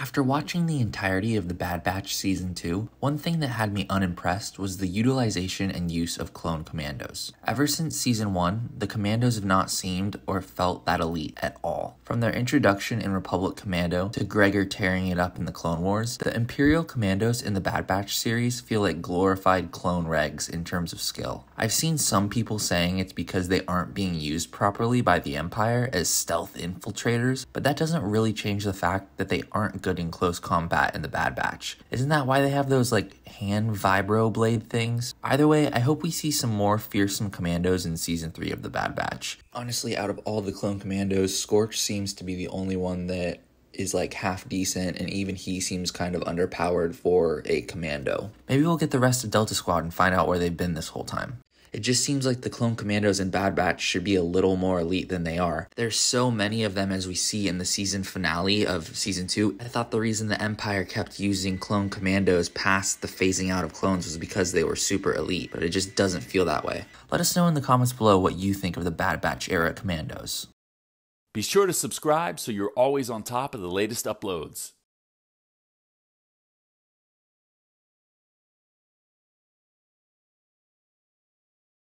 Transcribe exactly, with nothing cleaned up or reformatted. After watching the entirety of The Bad Batch Season two, one thing that had me unimpressed was the utilization and use of clone commandos. Ever since Season one, the commandos have not seemed or felt that elite at all. From their introduction in Republic Commando to Gregor tearing it up in the Clone Wars, the Imperial Commandos in The Bad Batch series feel like glorified clone regs in terms of skill. I've seen some people saying it's because they aren't being used properly by the Empire as stealth infiltrators, but that doesn't really change the fact that they aren't good in close combat in The Bad Batch. Isn't that why they have those like hand vibro blade things? Either way, I hope we see some more fearsome commandos in season three of The Bad Batch. Honestly, out of all the clone commandos, Scorch seems to be the only one that is like half decent, and even he seems kind of underpowered for a commando. Maybe we'll get the rest of Delta Squad and find out where they've been this whole time. It just seems like the clone commandos in Bad Batch should be a little more elite than they are. There's so many of them as we see in the season finale of season two. I thought the reason the Empire kept using clone commandos past the phasing out of clones was because they were super elite, but it just doesn't feel that way. Let us know in the comments below what you think of the Bad Batch era commandos. Be sure to subscribe so you're always on top of the latest uploads.